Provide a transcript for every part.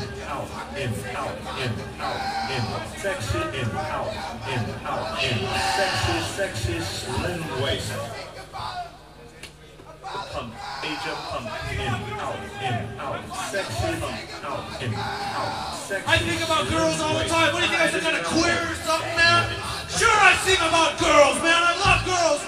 out, in, out, in, out, in, section, in, out, in, out, in, section, slim waist. Pump, major pump, in, out, section, out, in, out, section. I think about girls all the time. What do you think? I some kind of queer or something, man? Sure, I think about girls, man. I love girls.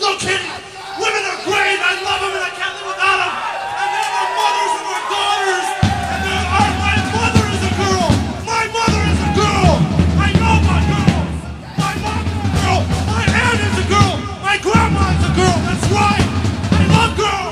No kidding. Women are great. I love them, and I can't live without them. And they're my mothers and my daughters. And they're our, my mother is a girl. My mother is a girl. I know my girls. My mom is a girl. My aunt is a girl. My grandma is a girl. That's right. I love girls.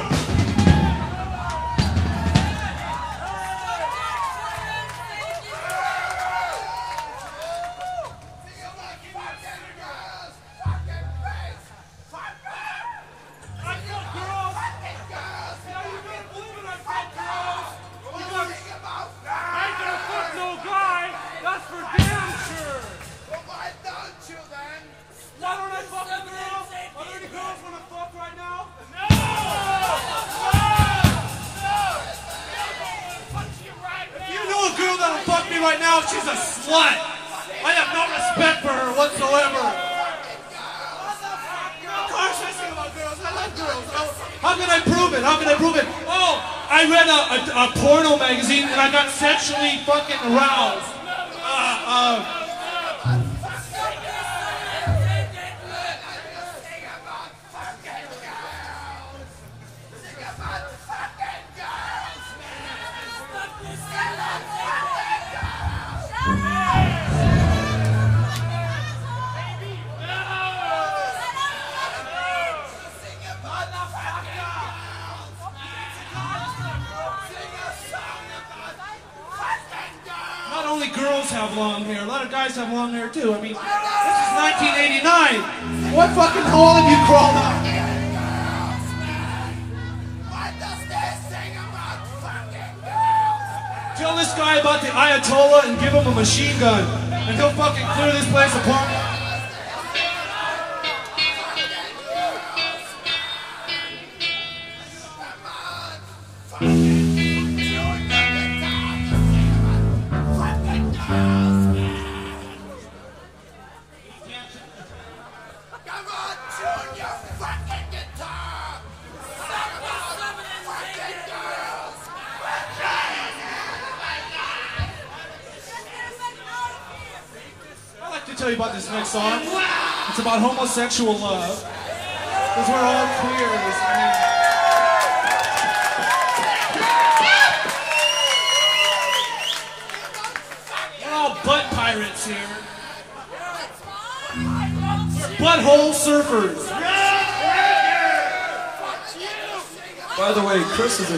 Right now, she's a slut. I have no respect for her whatsoever. Of course I think about girls. I love girls. How can I prove it? How can I prove it? Oh, I read a porno magazine and I got sexually fucking aroused. Have long hair. A lot of guys have long hair too. I mean, this is 1989. What fucking hole have you crawled up? What does this thing about fucking girls? Tell this guy about the Ayatollah and give him a machine gun, and he'll fucking clear this place apart. Tell you about this next song. It's about homosexual love. Because we're all queers. We're all butt pirates here. We're butthole surfers. By the way, Chris is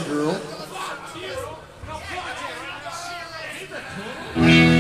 a girl.